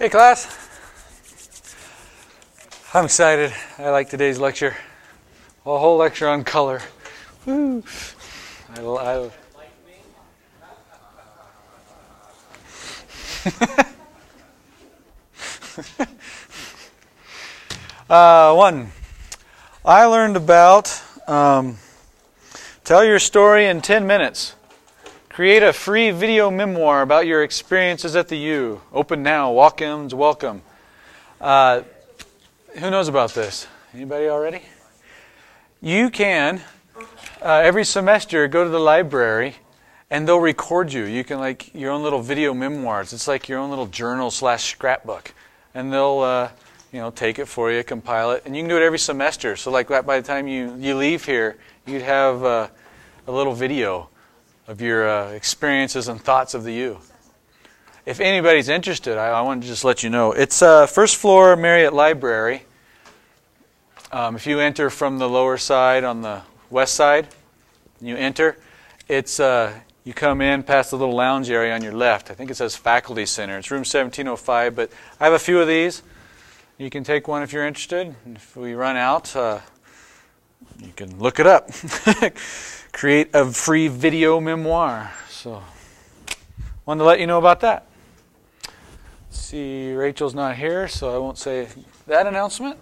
Hey class, I'm excited. I like today's lecture. A whole lecture on color. Woo! I I learned about tell your story in 10 minutes. Create a free video memoir about your experiences at the U. Open now. Walk-ins welcome. Who knows about this? Anybody already? You can every semester go to the library, and they'll record you. You can like your own little video memoirs. It's like your own little journal / scrapbook, and they'll take it for you, compile it, and you can do it every semester. So like by the time you leave here, you'd have a little video of your experiences and thoughts of the U. If anybody's interested, I want to just let you know. It's first floor Marriott Library. If you enter from the lower side on the west side, you enter. It's you come in past the little lounge area on your left. I think it says Faculty Center. It's room 1705, but I have a few of these. You can take one if you're interested. If we run out, you can look it up. Create a free video memoir. So, wanted to let you know about that. See, Rachel's not here, so I won't say that announcement.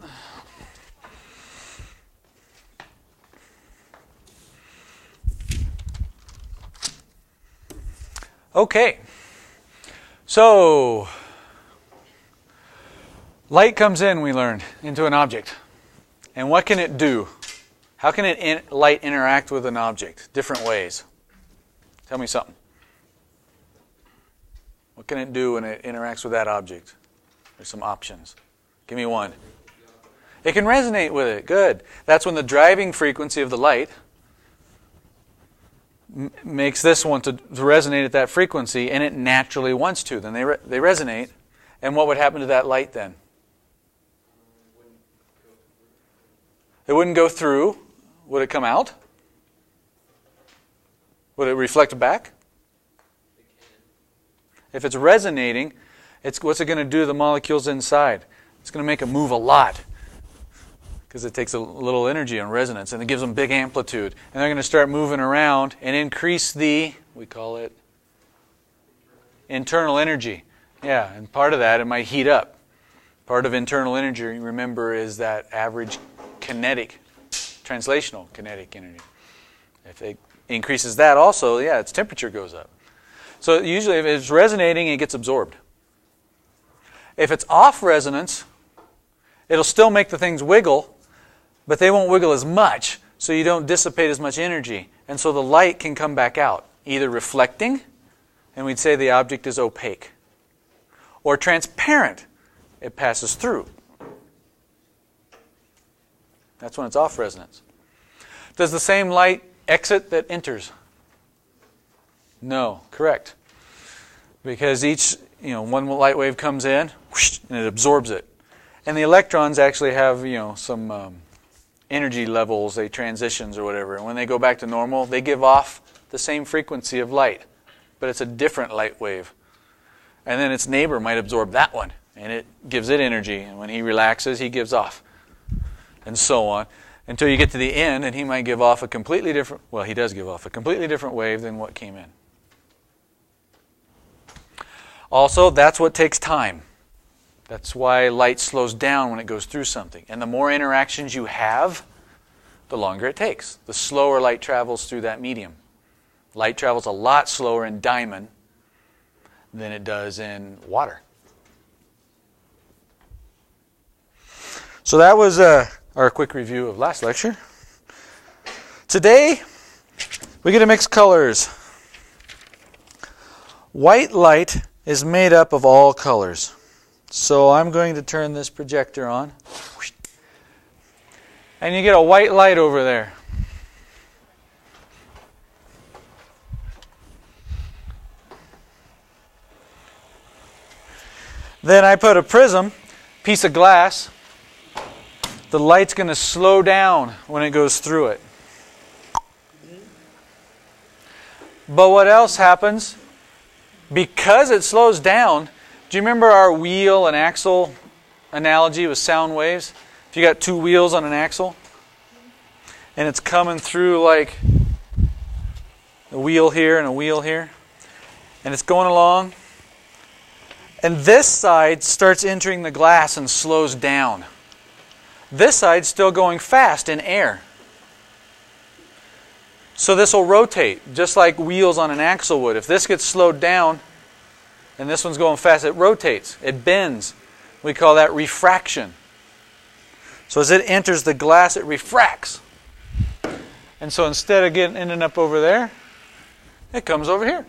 Okay. So, light comes in, we learned, into an object. And what can it do? How can light interact with an object? Different ways. Tell me something. What can it do when it interacts with that object? There's some options. Give me one. It can resonate with it. Good. That's when the driving frequency of the light makes this one to resonate at that frequency, and it naturally wants to. Then they resonate. And what would happen to that light then? It wouldn't go through. Would it come out? Would it reflect back? It can. If it's resonating, what's it going to do to the molecules inside? It's going to make them move a lot because it takes a little energy on resonance, and it gives them big amplitude. And they're going to start moving around and increase we call it internal energy. Yeah, and part of that, it might heat up. Part of internal energy, remember, is that average kinetic, translational kinetic energy. If it increases that also, yeah, its temperature goes up. So usually if it's resonating, it gets absorbed. If it's off resonance, it'll still make the things wiggle, but they won't wiggle as much, so you don't dissipate as much energy. And so the light can come back out, either reflecting, and we'd say the object is opaque, or transparent, it passes through. That's when it's off resonance. Does the same light exit that enters? No, correct. Because each, one light wave comes in, whoosh, and it absorbs it. And the electrons actually have, some energy levels, they transitions or whatever. And when they go back to normal, they give off the same frequency of light, but it's a different light wave. And then its neighbor might absorb that one, and it gives it energy. And when he relaxes, he gives off. And so on, until you get to the end, and he might give off a completely different, well, he does give off a completely different wave than what came in. Also, that's what takes time. That's why light slows down when it goes through something. And the more interactions you have, the longer it takes. The slower light travels through that medium. Light travels a lot slower in diamond than it does in water. So that was our quick review of last lecture. Today, we get to mix colors. White light is made up of all colors. So I'm going to turn this projector on. And you get a white light over there. Then I put a prism, piece of glass. The light's going to slow down when it goes through it. But what else happens? Because it slows down, Do you remember our wheel and axle analogy with sound waves? If you got two wheels on an axle and it's coming through like a wheel here and a wheel here, and it's going along, and this side starts entering the glass and slows down. This side's still going fast in air. So this will rotate just like wheels on an axle would. If this gets slowed down and this one's going fast, it rotates, it bends. We call that refraction. So as it enters the glass, it refracts. And so instead of ending up over there, it comes over here.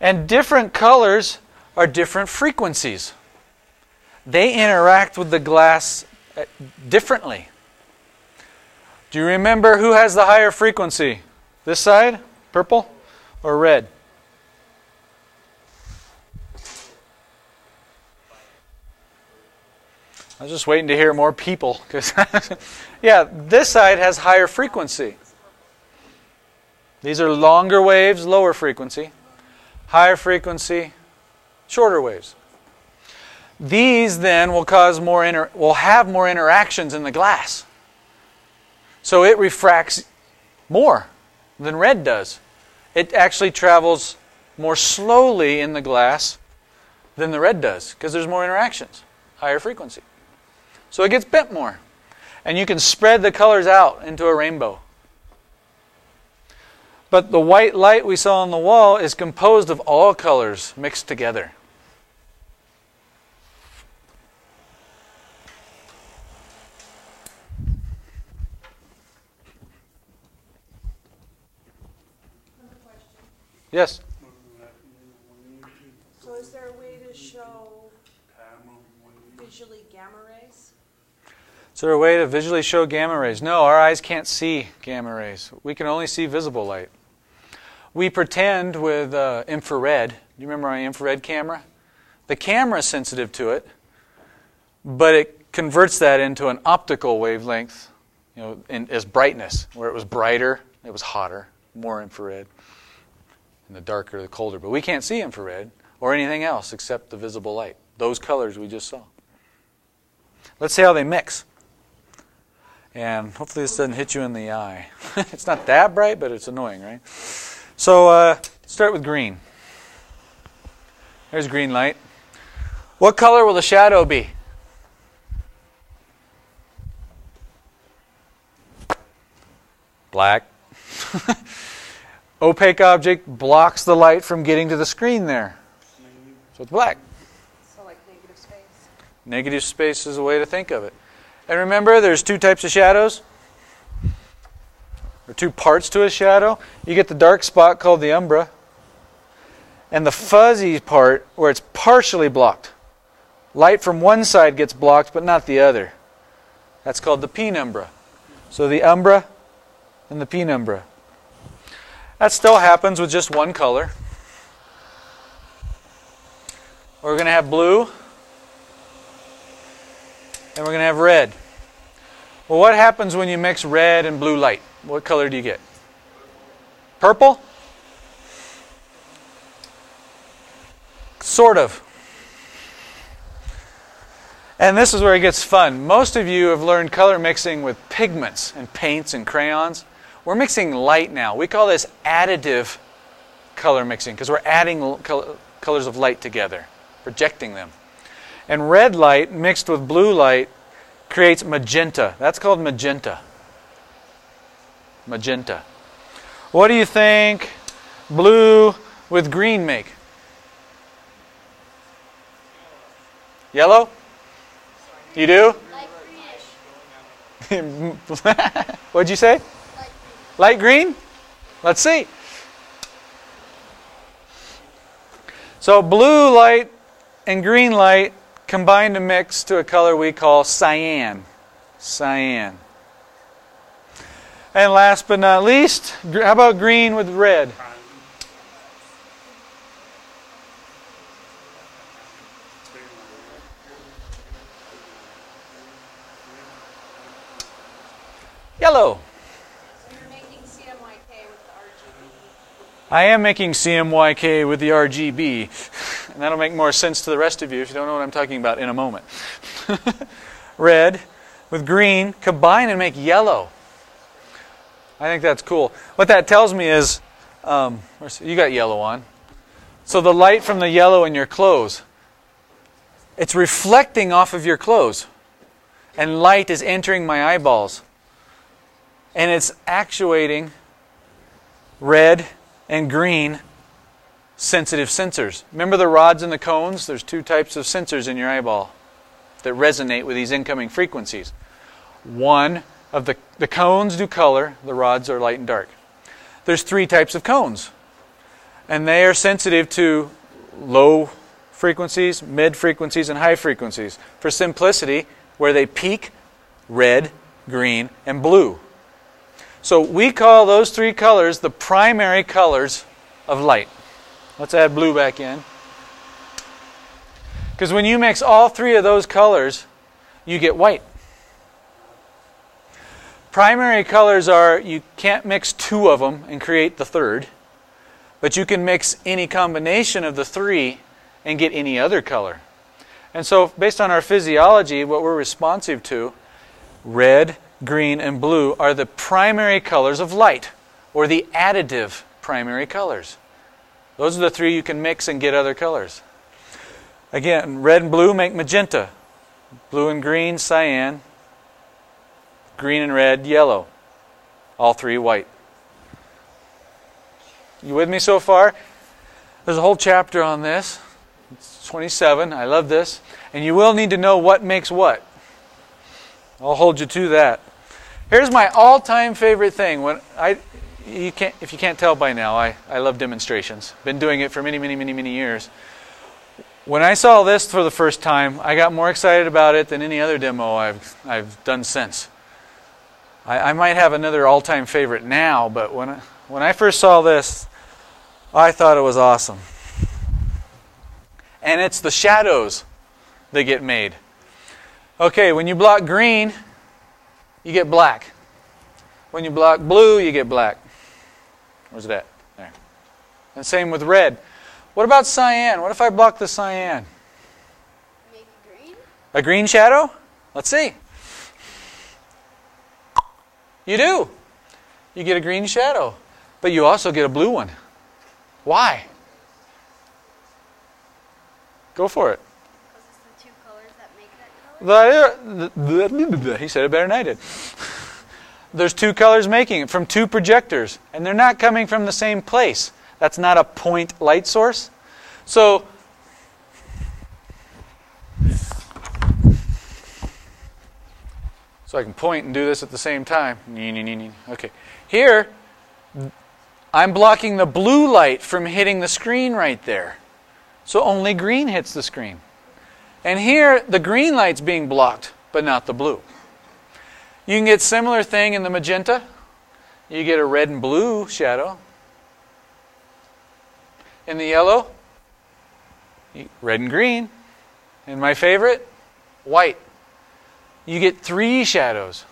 And different colors are different frequencies. They interact with the glass differently. Do you remember who has the higher frequency? This side, purple, or red? I was just waiting to hear more people. Yeah, this side has higher frequency. These are longer waves, lower frequency. Higher frequency, shorter waves. These then will cause will have more interactions in the glass. So it refracts more than red does. It actually travels more slowly in the glass than the red does because there's more interactions, higher frequency. So it gets bent more. And you can spread the colors out into a rainbow. But the white light we saw on the wall is composed of all colors mixed together. Yes? So is there a way to show visually gamma rays? Is there a way to visually show gamma rays? No, our eyes can't see gamma rays. We can only see visible light. We pretend with infrared. Do you remember my infrared camera? The camera is sensitive to it, but it converts that into an optical wavelength, as brightness, where it was brighter, it was hotter, more infrared, and the darker, the colder. But we can't see infrared or anything else except the visible light, those colors we just saw. Let's see how they mix. And hopefully this doesn't hit you in the eye. It's not that bright, but it's annoying, right? So start with green. There's green light. What color will the shadow be? Black. Opaque object blocks the light from getting to the screen there. So it's black. So like negative space. Negative space is a way to think of it. And remember, there's two types of shadows, or two parts to a shadow. You get the dark spot called the umbra, and the fuzzy part where it's partially blocked. Light from one side gets blocked, but not the other. That's called the penumbra. So the umbra and the penumbra. That still happens with just one color. We're going to have blue. And we're going to have red. Well, what happens when you mix red and blue light? What color do you get? Purple? Sort of. And this is where it gets fun. Most of you have learned color mixing with pigments and paints and crayons. We're mixing light now. We call this additive color mixing because we're adding colors of light together, projecting them. And red light mixed with blue light creates magenta. That's called magenta. Magenta. What do you think blue with green make? Yellow? You do? Light greenish. What'd you say? Light green? Let's see. So blue light and green light combine to mix to a color we call cyan. Cyan. And last but not least, how about green with red? Yellow. I I am making CMYK with the RGB, and that'll make more sense to the rest of you if you don't know what I'm talking about in a moment. Red with green, combine and make yellow. I think that's cool. What that tells me is, you got yellow on. So the light from the yellow in your clothes, it's reflecting off of your clothes. And light is entering my eyeballs. And it's actuating red and green sensitive sensors. Remember the rods and the cones? There's two types of sensors in your eyeball that resonate with these incoming frequencies. One of the cones do color, the rods are light and dark. There's three types of cones. And they are sensitive to low frequencies, mid frequencies, and high frequencies. For simplicity, where they peak, red, green, and blue. So we call those three colors the primary colors of light. Let's add blue back in. Because when you mix all three of those colors, you get white. Primary colors are, you can't mix two of them and create the third, but you can mix any combination of the three and get any other color. And so based on our physiology, what we're responsive to, red, green, and blue are the primary colors of light, or the additive primary colors. Those are the three you can mix and get other colors. Again, red and blue make magenta. Blue and green, cyan. Green and red, yellow. All three white. You with me so far? There's a whole chapter on this. It's 27. I love this. And you will need to know what makes what. I'll hold you to that. Here's my all-time favorite thing. If you can't tell by now, I love demonstrations. Been doing it for many, many, many, many years. When I saw this for the first time, I got more excited about it than any other demo I've done since. I might have another all-time favorite now, but when I first saw this, I thought it was awesome. And it's the shadows that get made. Okay, when you block green, you get black. When you block blue, you get black. Where's it at? There. And same with red. What about cyan? What if I block the cyan? Maybe green? A green shadow? Let's see. You do. You get a green shadow. But you also get a blue one. Why? Go for it. He said it better than I did. There's two colors making it from two projectors, and they're not coming from the same place. That's not a point light source. So, I can point and do this at the same time. Okay. Here, I'm blocking the blue light from hitting the screen right there. So only green hits the screen. And here, the green light's being blocked, but not the blue. You can get similar thing in the magenta. You get a red and blue shadow. In the yellow, red and green. And my favorite, white. You get three shadows.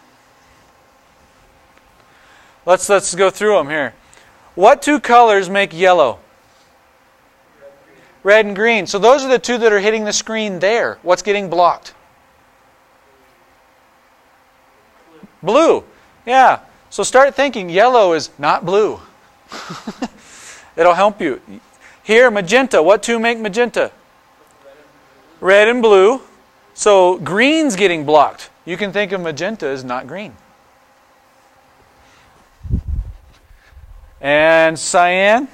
Let's go through them here. What two colors make yellow? Red and green. So those are the two that are hitting the screen there. What's getting blocked? Blue. Yeah. So start thinking yellow is not blue. It'll help you. Here, magenta. What two make magenta? Red and blue. So green's getting blocked. You can think of magenta as not green. And cyan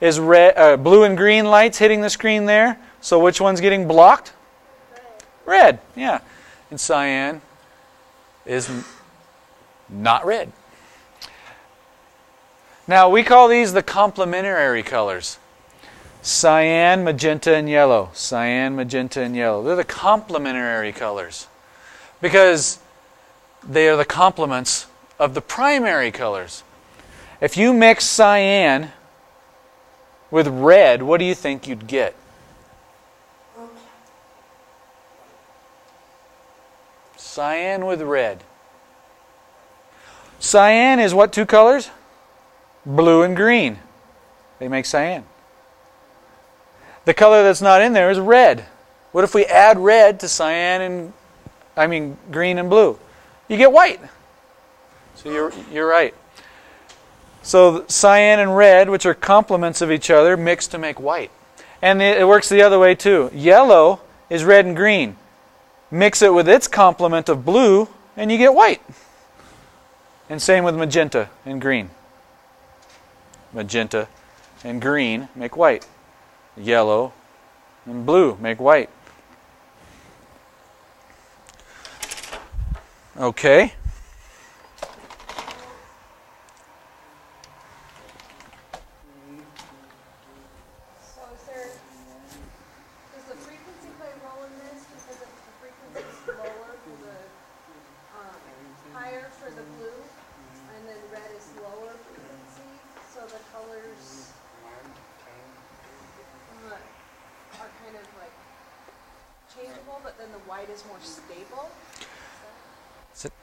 is red, blue and green lights hitting the screen there. So which one's getting blocked? Red. Yeah. And cyan is not red. Now we call these the complementary colors. Cyan, magenta, and yellow. Cyan, magenta, and yellow. They're the complementary colors because they are the complements of the primary colors. If you mix cyan with red, what do you think you'd get? Cyan with red. Cyan is what two colors? Blue and green. They make cyan. The color that's not in there is red. What if we add red to cyan and, green and blue? You get white. So you're right. So cyan and red, which are complements of each other, mix to make white. And it works the other way too. Yellow is red and green. Mix it with its complement of blue, and you get white. And same with magenta and green. Magenta and green make white. Yellow and blue make white. Okay.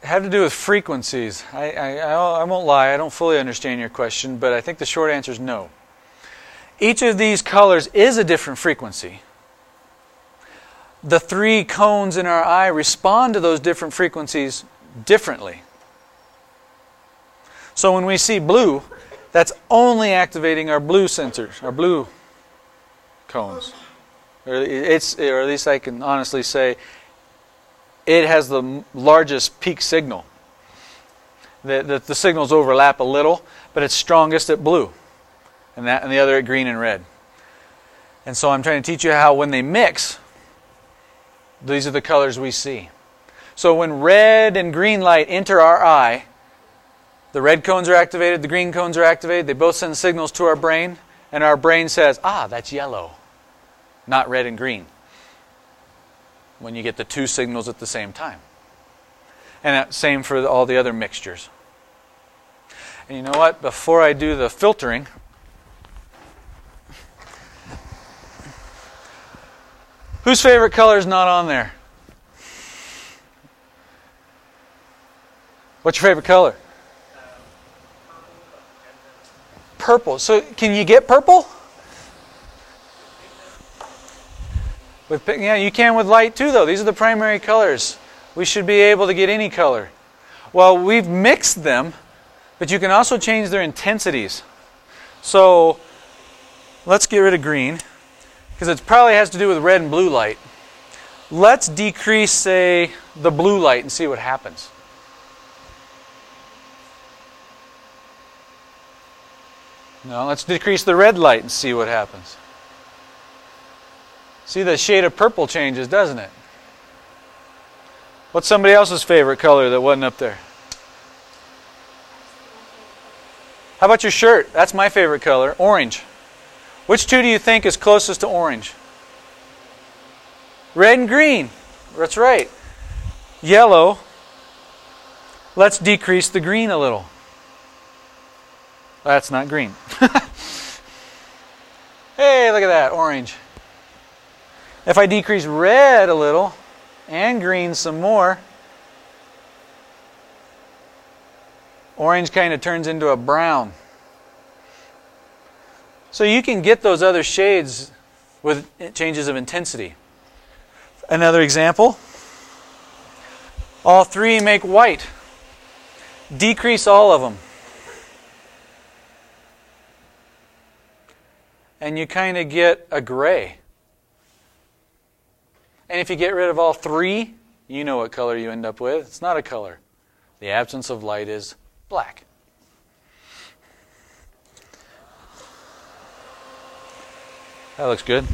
Have to do with frequencies. I won't lie, I don't fully understand your question, but I think the short answer is no. Each of these colors is a different frequency. The three cones in our eye respond to those different frequencies differently. So when we see blue, that's only activating our blue sensors, our blue cones. Or at least I can honestly say, it has the largest peak signal. The signals overlap a little, but it's strongest at blue, and the other at green and red. And so I'm trying to teach you how when they mix, these are the colors we see. So when red and green light enter our eye, the red cones are activated, the green cones are activated, they both send signals to our brain, and our brain says, that's yellow, not red and green, when you get the two signals at the same time. And that same for all the other mixtures. And you know what? Before I do the filtering, whose favorite color is not on there? What's your favorite color? Purple. So can you get purple? You can with light too, though. These are the primary colors. We should be able to get any color. Well, we've mixed them, but you can also change their intensities. So let's get rid of green, because it probably has to do with red and blue light. Let's decrease, say, the blue light and see what happens. No, let's decrease the red light and see what happens. See, the shade of purple changes, doesn't it? What's somebody else's favorite color that wasn't up there? How about your shirt? That's my favorite color, orange. Which two do you think is closest to orange? Red and green. That's right. Yellow. Let's decrease the green a little. That's not green. Hey, look at that, orange. If I decrease red a little and green some more, orange kind of turns into a brown. So you can get those other shades with changes of intensity. Another example. All three make white. Decrease all of them. And you kind of get a gray. And if you get rid of all three, you know what color you end up with. It's not a color. The absence of light is black. That looks good.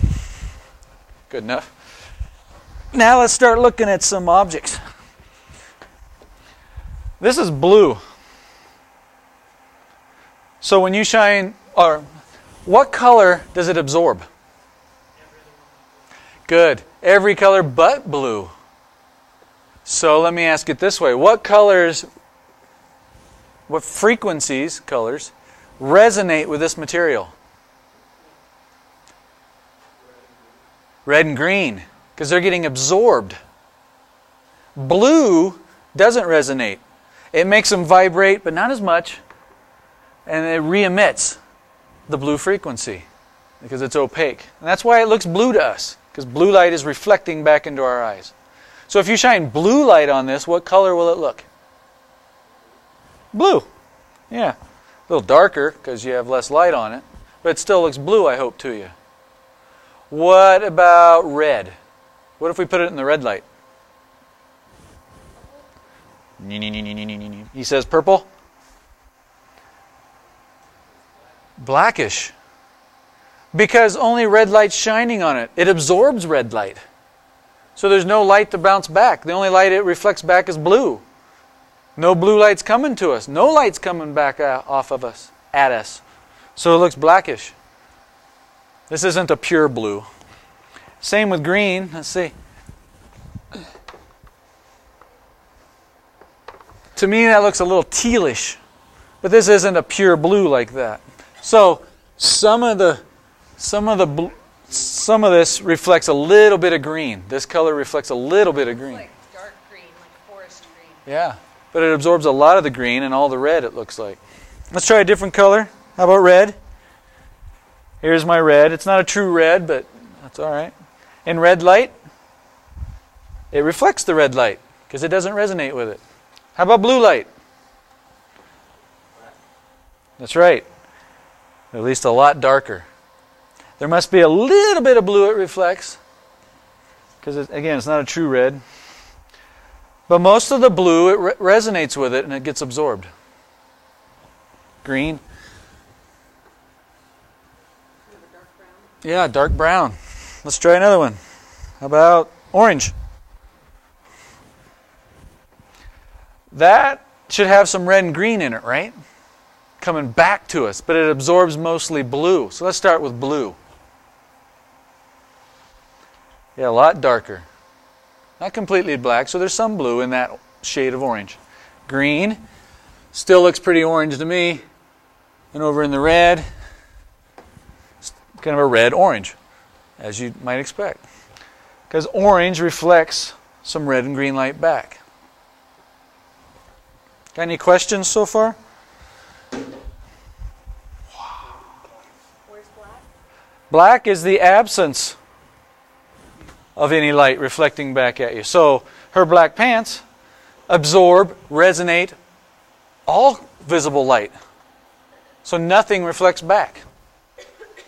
Good enough. Now let's start looking at some objects. This is blue. So when you shine, what color does it absorb? Good. Every color but blue. So let me ask it this way. What frequencies, colors, resonate with this material? Red and green, because they're getting absorbed. Blue doesn't resonate. It makes them vibrate, but not as much, and it re-emits. the blue frequency because it's opaque. And that's why it looks blue to us, because blue light is reflecting back into our eyes. So if you shine blue light on this, what color will it look? Blue. Yeah. A little darker because you have less light on it, but it still looks blue, I hope, to you. What about red? What if we put it in the red light? He says purple? Blackish. Because only red light's shining on it. It absorbs red light. So there's no light to bounce back. The only light it reflects back is blue. No blue light's coming to us. No light's coming back off of us, at us. So it looks blackish. This isn't a pure blue. Same with green. Let's see. To me, that looks a little tealish. But this isn't a pure blue like that. So some of this reflects a little bit of green. This color reflects a little bit of green. Like dark green, like forest green. Yeah. But it absorbs a lot of the green and all the red, it looks like. Let's try a different color. How about red? Here's my red. It's not a true red, but that's all right. In red light, it reflects the red light because it doesn't resonate with it. How about blue light? That's right. At least a lot darker. There must be a little bit of blue it reflects because, again, it's not a true red. But most of the blue, it resonates with it and it gets absorbed. Green. Dark brown. Yeah, dark brown. Let's try another one. How about orange? That should have some red and green in it, right? Coming back to us, but it absorbs mostly blue. So let's start with blue. Yeah, a lot darker. Not completely black, so there's some blue in that shade of orange. Green still looks pretty orange to me. And over in the red, it's kind of a red-orange, as you might expect. Because orange reflects some red and green light back. Got any questions so far? Wow. Where's black? Black is the absence of any light reflecting back at you. So her black pants absorb, resonate all visible light. So nothing reflects back.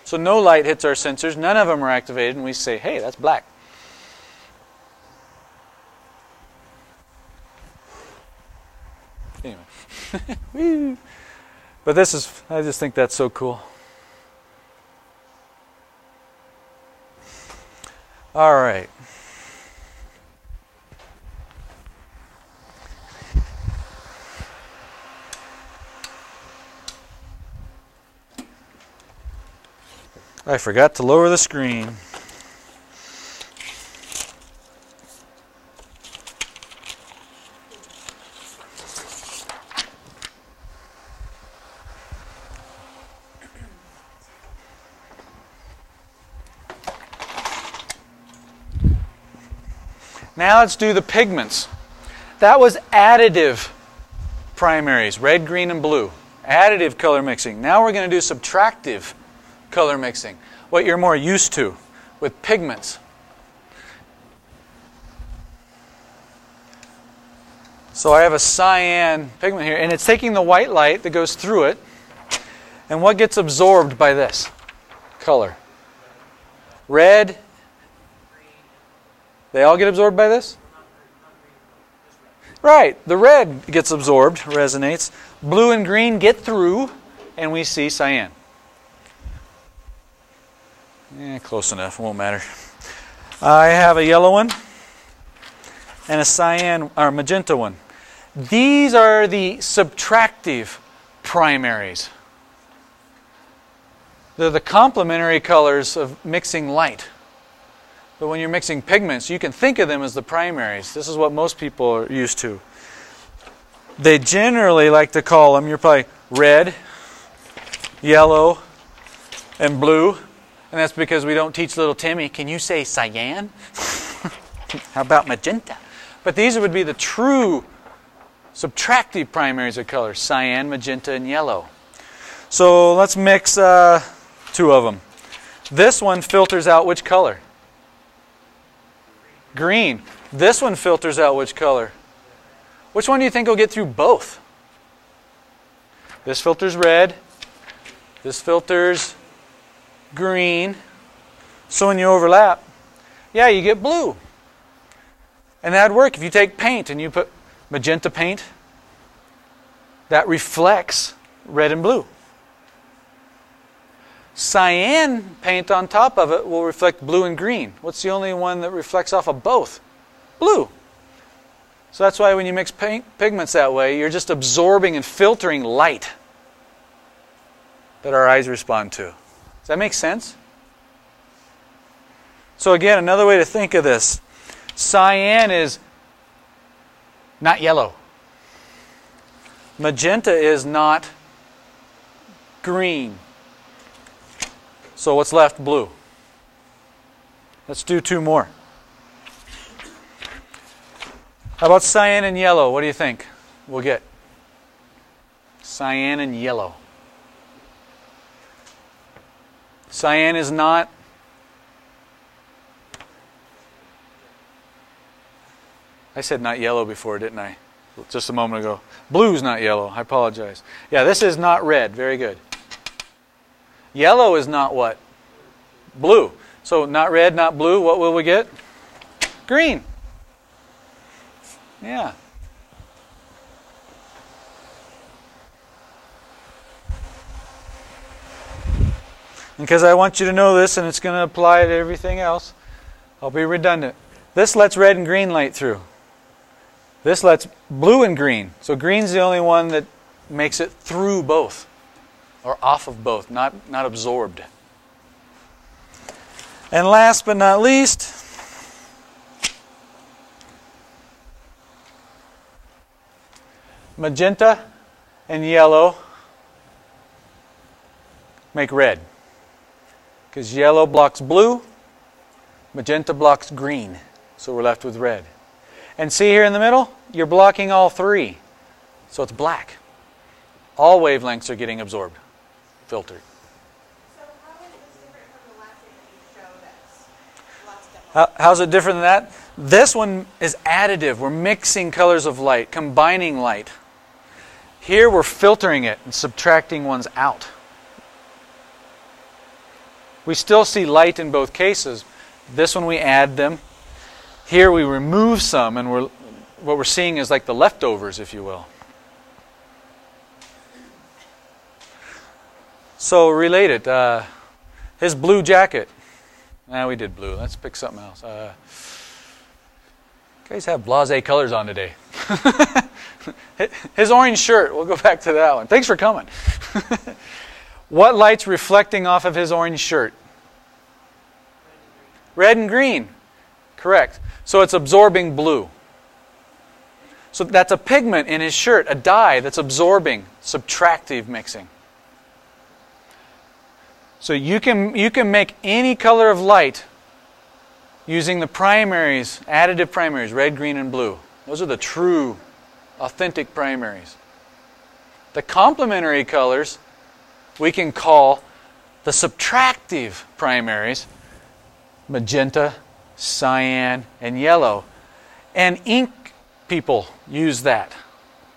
So no light hits our sensors, none of them are activated, and we say, hey, that's black. Anyway. Woo. But this is, I just think that's so cool. All right. I forgot to lower the screen. Now let's do the pigments. That was additive primaries, red, green, and blue. Additive color mixing. Now we're going to do subtractive color mixing, what you're more used to with pigments. So I have a cyan pigment here, and it's taking the white light that goes through it, and what gets absorbed by this color? Red. They all get absorbed by this? Right. The red gets absorbed, resonates. Blue and green get through, and we see cyan. Close enough. Won't matter. I have a yellow one and a cyan or magenta one. These are the subtractive primaries. They're the complementary colors of mixing light. But when you're mixing pigments, you can think of them as the primaries. This is what most people are used to. They generally like to call them, you're probably red, yellow, and blue. And that's because we don't teach little Timmy, can you say cyan? How about magenta? But these would be the true subtractive primaries of color, cyan, magenta, and yellow. So let's mix two of them. This one filters out which color? Green. This one filters out which color? Which one do you think will get through both? This filters red. This filters green. So when you overlap, yeah, you get blue. And that'd work if you take paint and you put magenta paint. That reflects red and blue. Cyan paint on top of it will reflect blue and green. What's the only one that reflects off of both? Blue. So that's why when you mix pigments that way, you're just absorbing and filtering light that our eyes respond to. Does that make sense? So again, another way to think of this. Cyan is not yellow. Magenta is not green. So what's left? Blue. Let's do two more. How about cyan and yellow? What do you think we'll get? Cyan and yellow. Cyan is not yellow before, didn't I? Just a moment ago. Blue's not yellow. I apologize. Yeah, this is not red. Very good. Yellow is not what? Blue. So not red, not blue. What will we get? Green. Yeah. Because I want you to know this, and it's going to apply to everything else, I'll be redundant. This lets red and green light through. This lets blue and green. So green's the only one that makes it through both, or off of both, not absorbed. And last but not least, magenta and yellow make red, because yellow blocks blue, magenta blocks green, so we're left with red. And see here in the middle, you're blocking all three, so it's black. All wavelengths are getting absorbed, filtered. So how is this different from the last one that you showed us? How's it different than that? This one is additive. We're mixing colors of light, combining light. Here we're filtering it and subtracting ones out. We still see light in both cases. This one we add them. Here we remove some, and what we're seeing is like the leftovers, if you will. So related, his blue jacket. Nah, we did blue. Let's pick something else. Guys have blasé colors on today. His orange shirt. We'll go back to that one. Thanks for coming. What light's reflecting off of his orange shirt? Red and green. Correct. So it's absorbing blue. So that's a pigment in his shirt, a dye that's absorbing, subtractive mixing. So you can make any color of light using the primaries, additive primaries, red, green, and blue. Those are the true, authentic primaries. The complementary colors we can call the subtractive primaries, magenta, cyan, and yellow. And ink people use that.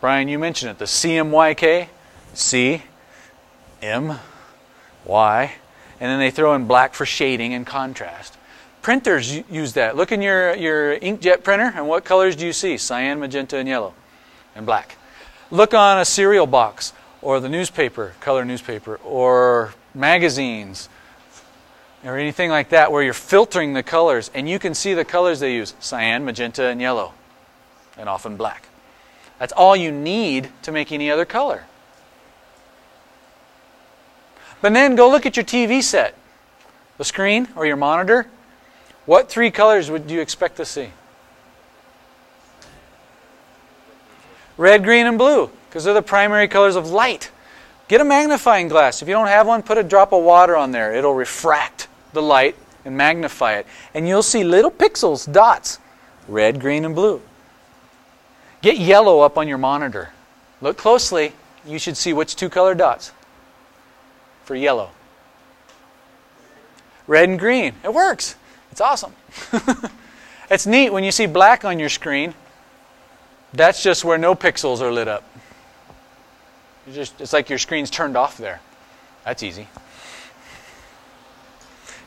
Brian, you mentioned it. The CMYK, C, M, Y, and then they throw in black for shading and contrast. Printers use that. Look in your inkjet printer, and what colors do you see? Cyan, magenta, and yellow, and black. Look on a cereal box, or the newspaper, color newspaper, or magazines, or anything like that where you're filtering the colors, and you can see the colors they use, cyan, magenta, and yellow, and often black. That's all you need to make any other color. But then go look at your TV set, the screen or your monitor. What three colors would you expect to see? Red, green, and blue, because they're the primary colors of light. Get a magnifying glass. If you don't have one, put a drop of water on there. It'll refract the light and magnify it. And you'll see little pixels, dots, red, green, and blue. Get yellow up on your monitor. Look closely. You should see which two color dots? for yellow. Red and green. It works. It's awesome. It's neat when you see black on your screen. That's just where no pixels are lit up. It's like your screen's turned off there. That's easy.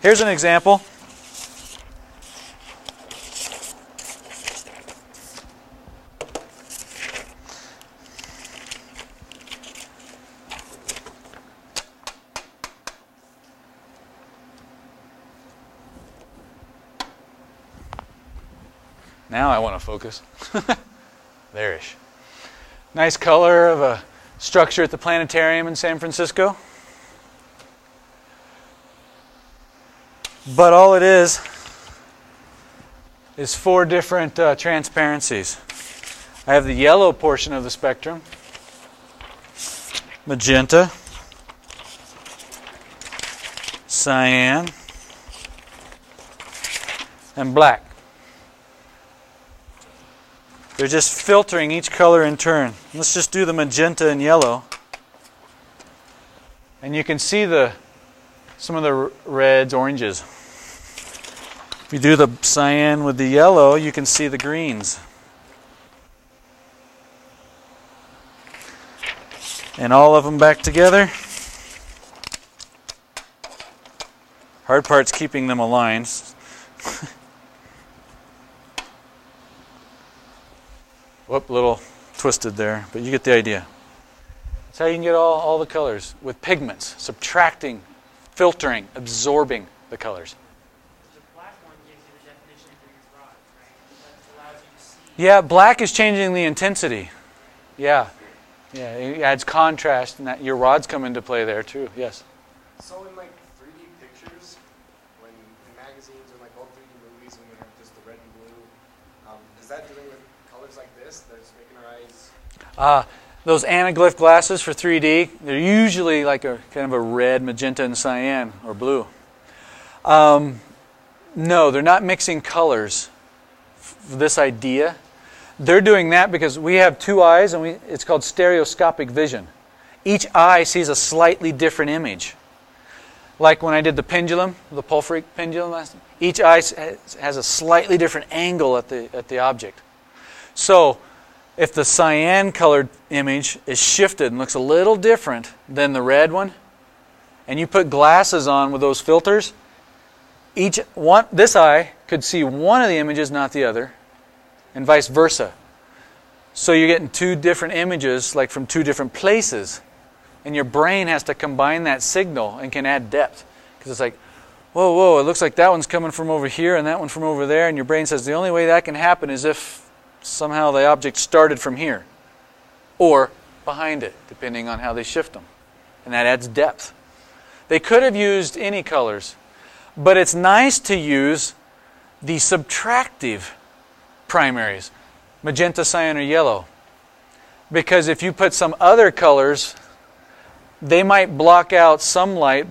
Here's an example. Now I want to focus. There-ish. Nice color of a structure at the planetarium in San Francisco. But all it is four different transparencies. I have the yellow portion of the spectrum, magenta, cyan, and black. They're just filtering each color in turn. Let's just do the magenta and yellow. And you can see some of the reds, oranges. If you do the cyan with the yellow, you can see the greens. And all of them back together. Hard part's keeping them aligned. Whoop, a little twisted there, but you get the idea. That's how you can get all the colors with pigments, subtracting, filtering, absorbing the colors. The black one gives you the definition for your rod, right? That allows you to see. Yeah, black is changing the intensity. Yeah, it adds contrast, and that your rods come into play there too. Yes. So in like 3D pictures, when in magazines or like old 3D movies, when we have just the red and blue, is that doing with colors like this? They're just making our eyes. Those anaglyph glasses for 3D, they're usually like a kind of a red, magenta, and cyan or blue. No, they're not mixing colors for this idea. They're doing that because we have two eyes, and it's called stereoscopic vision. Each eye sees a slightly different image. Like when I did the pendulum, the Pulfric pendulum last time, each eye has a slightly different angle at the object. So if the cyan-colored image is shifted and looks a little different than the red one, and you put glasses on with those filters, this eye could see one of the images, not the other, and vice versa. So you're getting two different images, like from two different places, and your brain has to combine that signal and can add depth, because it's like, whoa, it looks like that one's coming from over here and that one from over there, and your brain says the only way that can happen is if somehow the object started from here or behind it, depending on how they shift them. And that adds depth. They could have used any colors, but it's nice to use the subtractive primaries, magenta, cyan, or yellow. Because if you put some other colors, they might block out some light,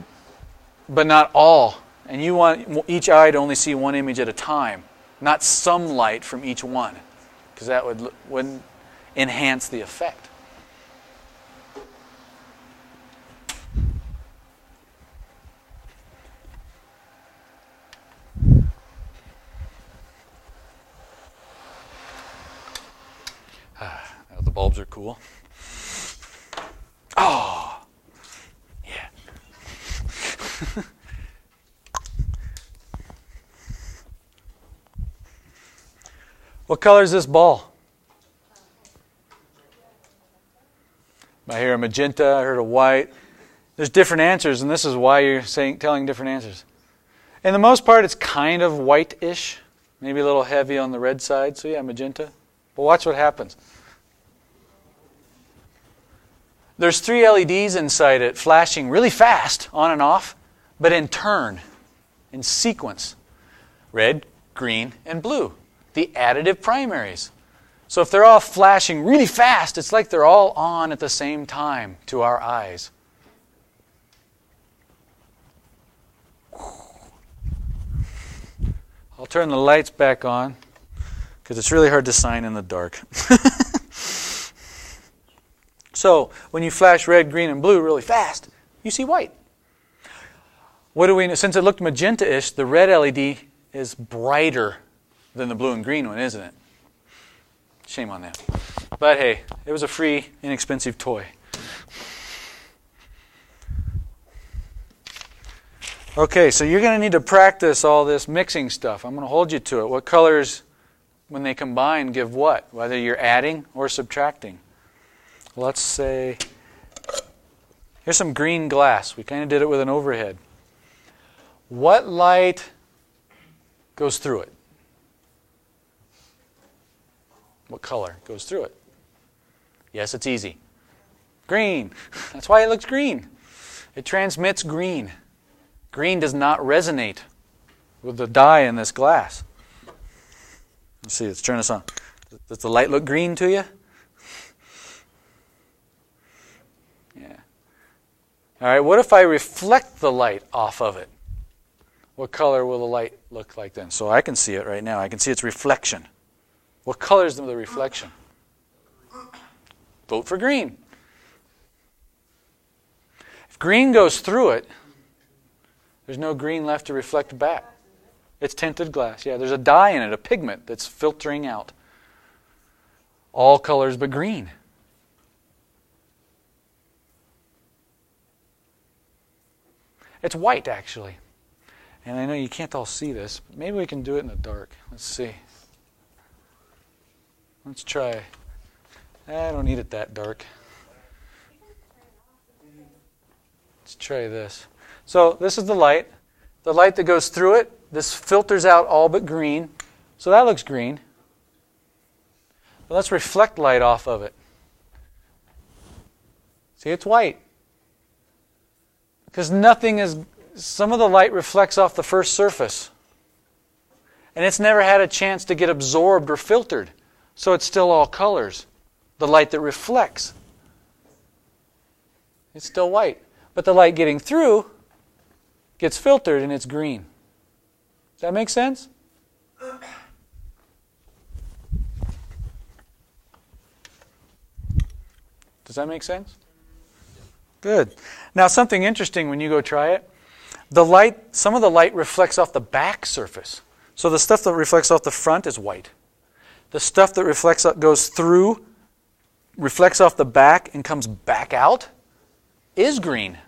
but not all. And you want each eye to only see one image at a time, not some light from each one. Because that wouldn't enhance the effect. The bulbs are cool. Oh, yeah. What color is this ball? I hear a magenta, I heard a white. There's different answers, and this is why you're telling different answers. In the most part, it's kind of white-ish, maybe a little heavy on the red side, so yeah, magenta. But watch what happens. There's 3 LEDs inside it flashing really fast, on and off, but in turn, in sequence. Red, green, and blue. The additive primaries. So if they're all flashing really fast, it's like they're all on at the same time to our eyes. I'll turn the lights back on because it's really hard to sign in the dark. So when you flash red, green, and blue really fast, you see white. What do we know? Since it looked magenta-ish, the red LED is brighter than the blue and green one, isn't it? Shame on that. But hey, it was a free, inexpensive toy. Okay, so you're going to need to practice all this mixing stuff. I'm going to hold you to it. What colors, when they combine, give what? Whether you're adding or subtracting. Let's say, here's some green glass. We kind of did it with an overhead. What light goes through it? What color goes through it? Yes, it's easy. Green. That's why it looks green. It transmits green. Green does not resonate with the dye in this glass. Let's see, let's turn this on. Does the light look green to you? Yeah. All right, what if I reflect the light off of it? What color will the light look like then? So I can see it right now. I can see its reflection. What color is the reflection? Vote for green. If green goes through it, there's no green left to reflect back. It's tinted glass. Yeah, there's a dye in it, a pigment that's filtering out all colors but green. It's white, actually. And I know you can't all see this, but maybe we can do it in the dark. Let's see. Let's try. I don't need it that dark. Let's try this. So this is the light that goes through it. This filters out all but green. So that looks green. But let's reflect light off of it. See, it's white. Because nothing is... Some of the light reflects off the first surface. And it's never had a chance to get absorbed or filtered. So it's still all colors. The light that reflects. It's still white. But the light getting through gets filtered and it's green. Does that make sense? Does that make sense? Good. Now something interesting when you go try it. The light, some of the light reflects off the back surface. So the stuff that reflects off the front is white. The stuff that reflects goes through, reflects off the back and comes back out is green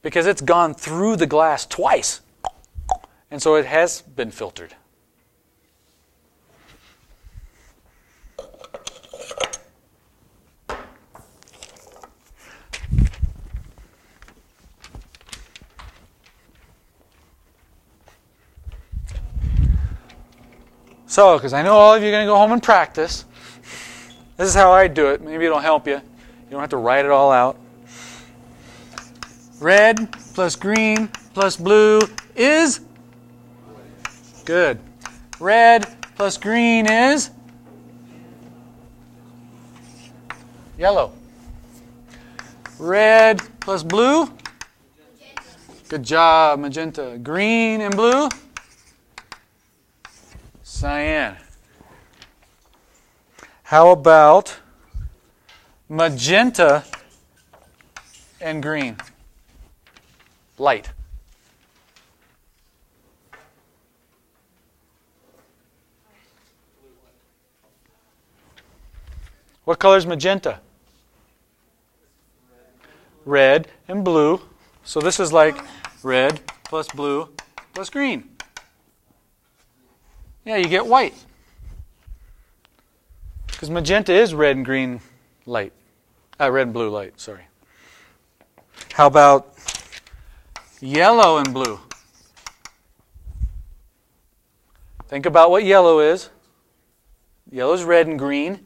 because it's gone through the glass twice. And so it has been filtered. So, because I know all of you are going to go home and practice. This is how I do it. Maybe it'll help you. You don't have to write it all out. Red plus green plus blue is? Good. Red plus green is? Yellow. Red plus blue? Good job, magenta. Green and blue? Cyan. How about magenta and green? Light. What color is magenta? Red and blue. So this is like red plus blue plus green. Yeah, you get white. Because magenta is red and green light. Red and blue light, sorry. How about yellow and blue? Think about what yellow is. Yellow is red and green.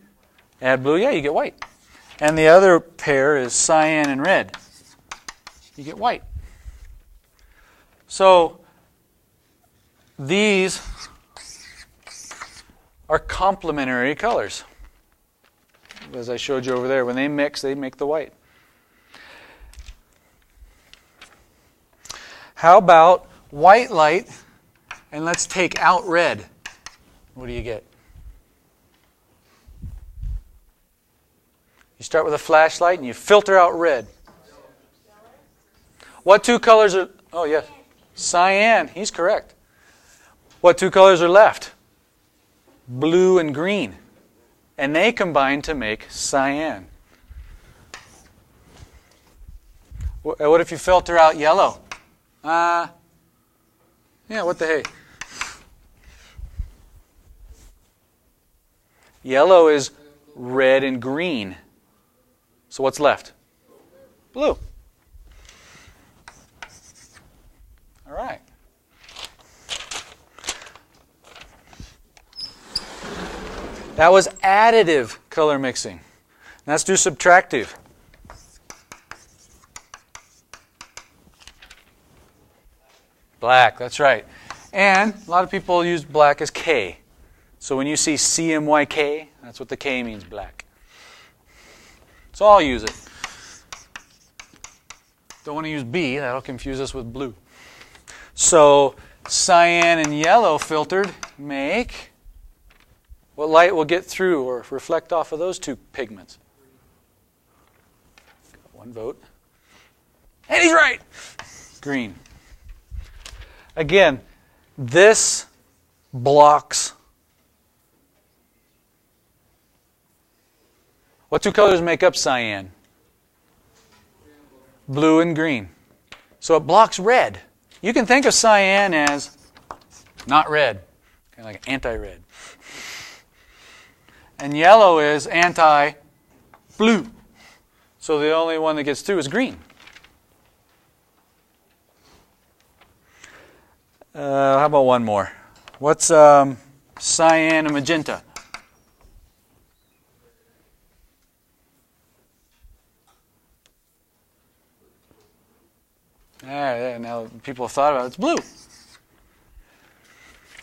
Add blue, yeah, you get white. And the other pair is cyan and red. You get white. So, these are complementary colors. As I showed you over there, when they mix, they make the white. How about white light, and let's take out red. What do you get? You start with a flashlight and you filter out red. What two colors are... Oh, yes. Cyan, he's correct. What two colors are left? Blue and green. And they combine to make cyan. What if you filter out yellow? Yeah, what the hey? Yellow is red and green. So what's left? Blue. All right. That was additive color mixing. Now let's do subtractive. Black, that's right. And a lot of people use black as K. So when you see CMYK, that's what the K means, black. So I'll use it. Don't want to use B, that'll confuse us with blue. So cyan and yellow filtered make... what light will get through or reflect off of those two pigments? Got one vote. And he's right! Green. Again, this blocks. What two colors make up cyan? Blue and green. So it blocks red. You can think of cyan as not red, kind of like anti-red. And yellow is anti-blue. So the only one that gets through is green. How about one more? What's cyan and magenta? Now people have thought about it. It's blue.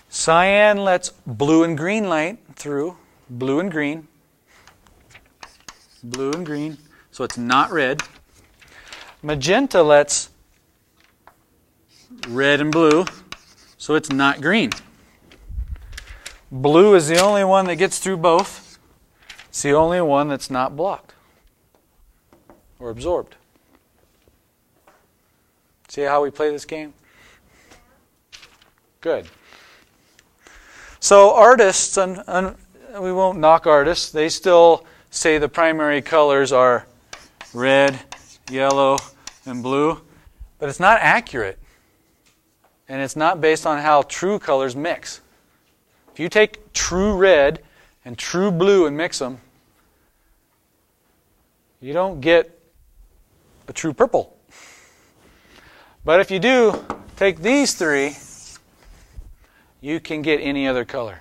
Cyan lets blue and green light through. Blue and green, blue and green, so it's not red. Magenta lets red and blue, so it's not green. Blue is the only one that gets through both. It's the only one that's not blocked or absorbed. See how we play this game? Good. So artists... we won't knock artists. They still say the primary colors are red, yellow, and blue. But it's not accurate. And it's not based on how true colors mix. If you take true red and true blue and mix them, you don't get a true purple. But if you do take these three, you can get any other color.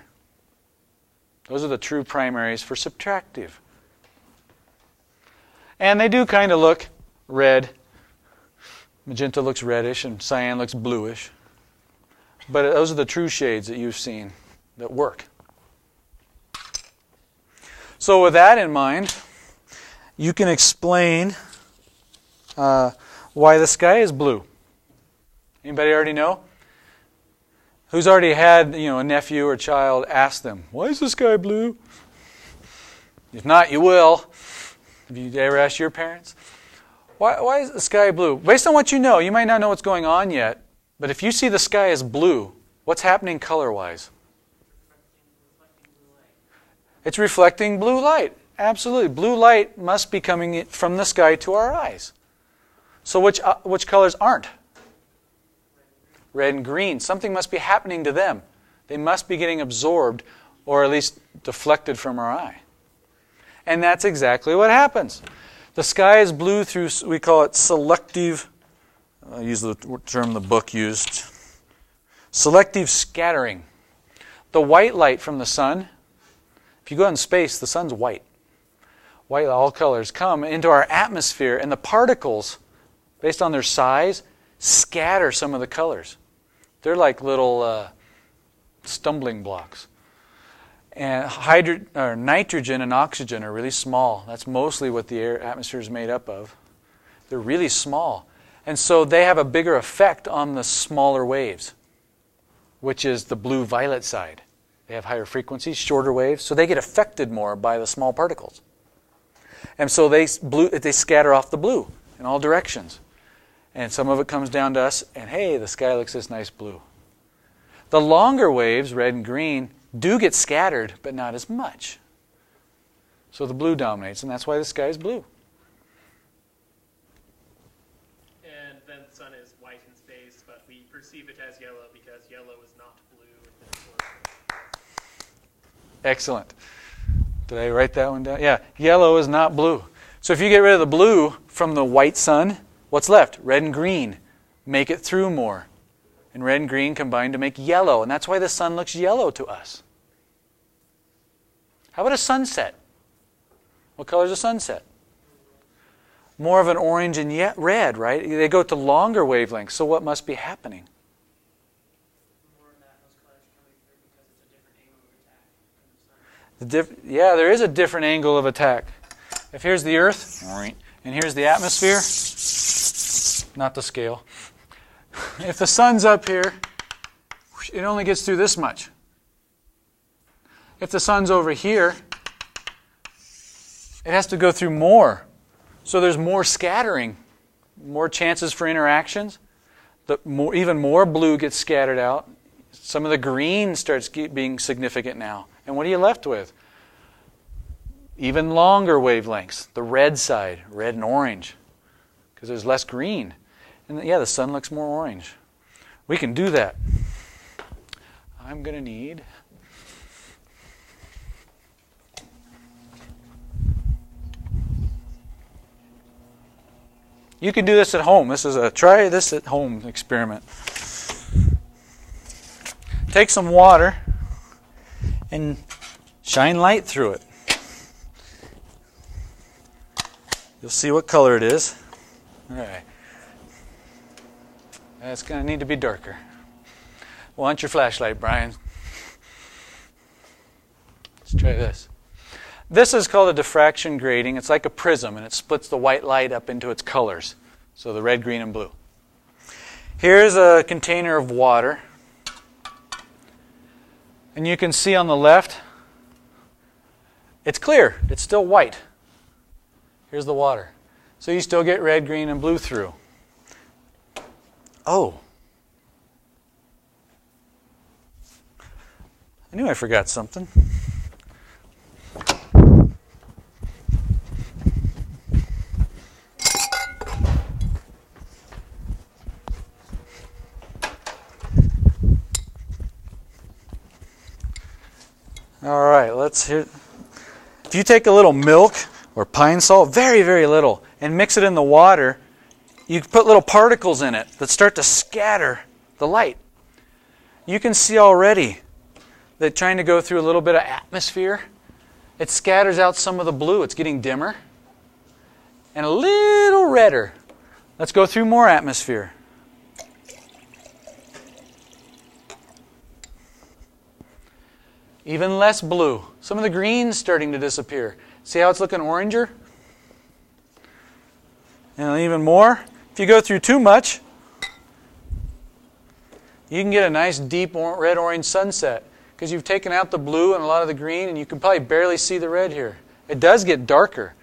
Those are the true primaries for subtractive. And they do kind of look red. Magenta looks reddish and cyan looks bluish. But those are the true shades that you've seen that work. So with that in mind, you can explain why the sky is blue. Anybody already know? Who's already had, a nephew or child ask them, why is the sky blue? If not, you will. Have you ever asked your parents? Why is the sky blue? Based on what you know, you might not know what's going on yet, but if you see the sky as blue, what's happening color-wise? It's reflecting blue light. Absolutely. Blue light must be coming from the sky to our eyes. So which colors aren't? Red and green. Something must be happening to them. They must be getting absorbed or at least deflected from our eye. And that's exactly what happens. The sky is blue through, we call it selective, I'll use the term the book used, selective scattering. The white light from the sun, if you go out in space, the sun's white. White, all colors come into our atmosphere and the particles, based on their size, scatter some of the colors. They're like little stumbling blocks. And nitrogen and oxygen are really small. That's mostly what the atmosphere is made up of. They're really small. And so they have a bigger effect on the smaller waves, which is the blue-violet side. They have higher frequencies, shorter waves, so they get affected more by the small particles. And so they scatter off the blue in all directions. and some of it comes down to us, and hey, the sky looks this nice blue. The longer waves, red and green, do get scattered, but not as much. So the blue dominates, and that's why the sky is blue. And then the sun is white in space, but we perceive it as yellow because yellow is not blue. Excellent. Did I write that one down? Yeah, yellow is not blue. So if you get rid of the blue from the white sun, what's left? Red and green. Make it through more. And red and green combine to make yellow, and that's why the sun looks yellow to us. How about a sunset? What color is a sunset? More of an orange and yet red, right? They go to longer wavelengths, so what must be happening? Yeah, there is a different angle of attack. If here's the Earth, and here's the atmosphere, not the scale. If the sun's up here, it only gets through this much. If the sun's over here, it has to go through more. So there's more scattering, more chances for interactions. Even more blue gets scattered out. Some of the green starts being significant now. And what are you left with? Even longer wavelengths. The red side, red and orange, because there's less green. And yeah, the sun looks more orange. We can do that. I'm going to need... You can do this at home. This is a try this at home experiment. Take some water and shine light through it. You'll see what color it is. All right. That's going to need to be darker. Want your flashlight, Brian? Let's try this. This is called a diffraction grating. It's like a prism, and it splits the white light up into its colors. So the red, green, and blue. Here's a container of water. And you can see on the left, it's clear. It's still white. Here's the water. So you still get red, green, and blue through. Oh. I knew I forgot something. All right, let's hear. If you take a little milk or pine salt, very, very little, and mix it in the water, you put little particles in it that start to scatter the light. You can see already that trying to go through a little bit of atmosphere, it scatters out some of the blue. It's getting dimmer and a little redder. Let's go through more atmosphere. Even less blue. Some of the green's starting to disappear. See how it's looking oranger? And even more. If you go through too much, you can get a nice deep red-orange sunset because you've taken out the blue and a lot of the green, and you can probably barely see the red here. It does get darker.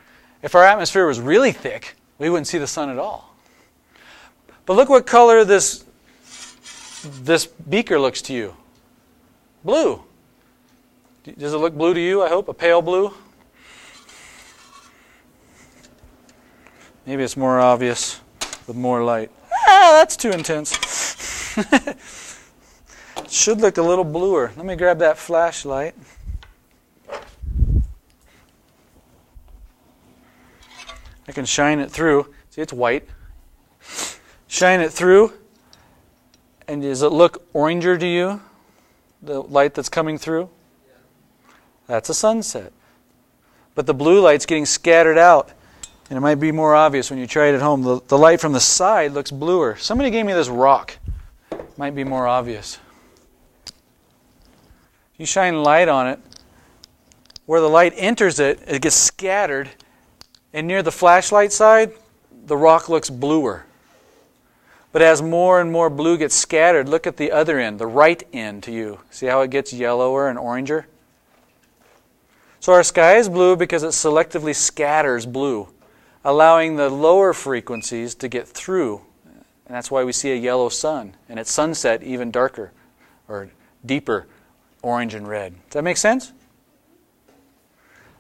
If our atmosphere was really thick, we wouldn't see the sun at all. But look what color this beaker looks to you. Blue. Does it look blue to you, I hope? A pale blue? Maybe it's more obvious with more light. Ah, that's too intense. It should look a little bluer. Let me grab that flashlight. I can shine it through. See, it's white. Shine it through. And does it look oranger to you? The light that's coming through? That's a sunset. But the blue light's getting scattered out, and it might be more obvious when you try it at home. The light from the side looks bluer. Somebody gave me this rock. Might be more obvious. You shine light on it. Where the light enters it, it gets scattered, and near the flashlight side, the rock looks bluer. But as more and more blue gets scattered, look at the other end, the right end to you. See how it gets yellower and oranger? So our sky is blue because it selectively scatters blue, allowing the lower frequencies to get through And that's why we see a yellow sun, and at sunset even darker or deeper orange and red. Does that make sense?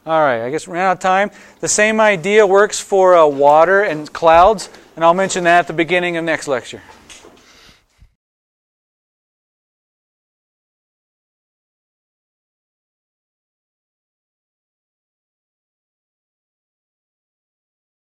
All right, I guess we ran out of time. The same idea works for water and clouds, and I'll mention that at the beginning of next lecture.